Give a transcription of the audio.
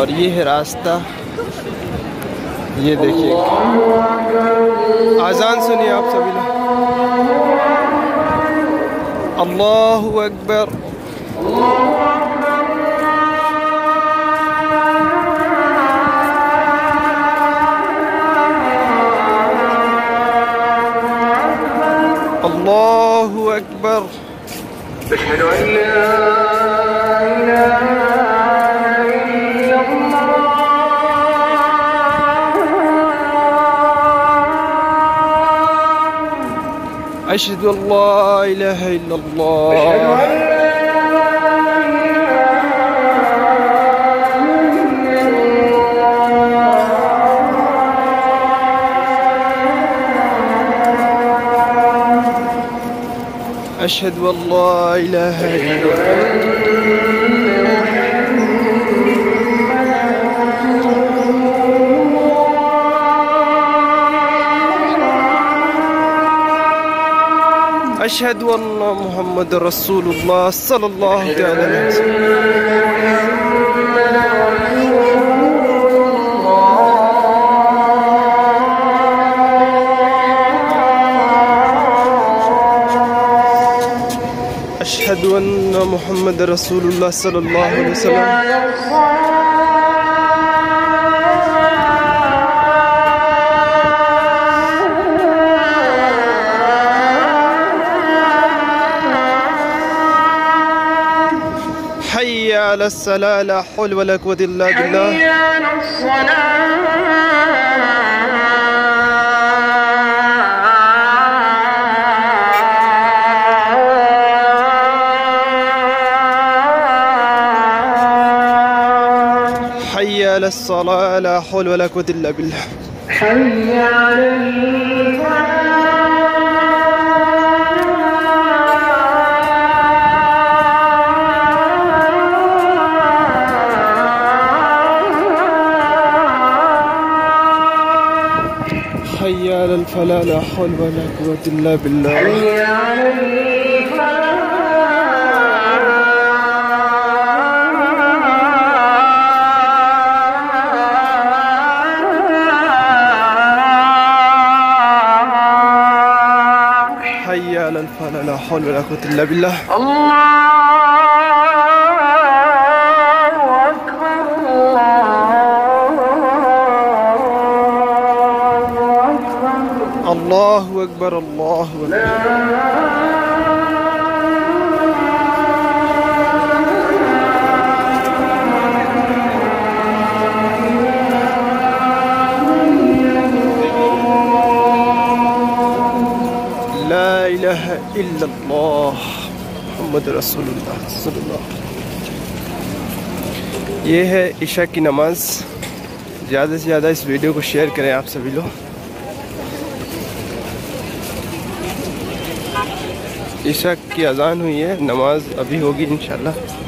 और ये है रास्ता, ये देखिए। आज़ान सुनिए आप सभी लोग। अल्लाहु अकबर। अल्लाहु अकबर। अशहदु अन ला इलाहा أشهد أن لا إله إلا الله. أشهد أن لا إله إلا الله. أشهد أن محمد رسول الله صلى الله عليه وسلم. أشهد أن محمد رسول الله صلى الله عليه وسلم. حي على الصلاة، لا حول ولا قوة إلا بالله. حي على الصلاة. حي على الصلاة، لا حول ولا قوة إلا بالله. حي على الفلاح. حي على الفلاح، لا حول ولا قوة إلا بالله. حي على الفلاح. حي على الفلاح، لا حول ولا قوة إلا بالله. الله الله أكبر. الله أكبر. لا إله إلا الله محمد رسول الله صلى الله عليه وسلم. ये है ईशा की नमाज। ज़्यादा से ज़्यादा इस वीडियो को शेयर करें आप सभी लोग। ईशा की अज़ान हुई है, नमाज अभी होगी इंशाल्लाह।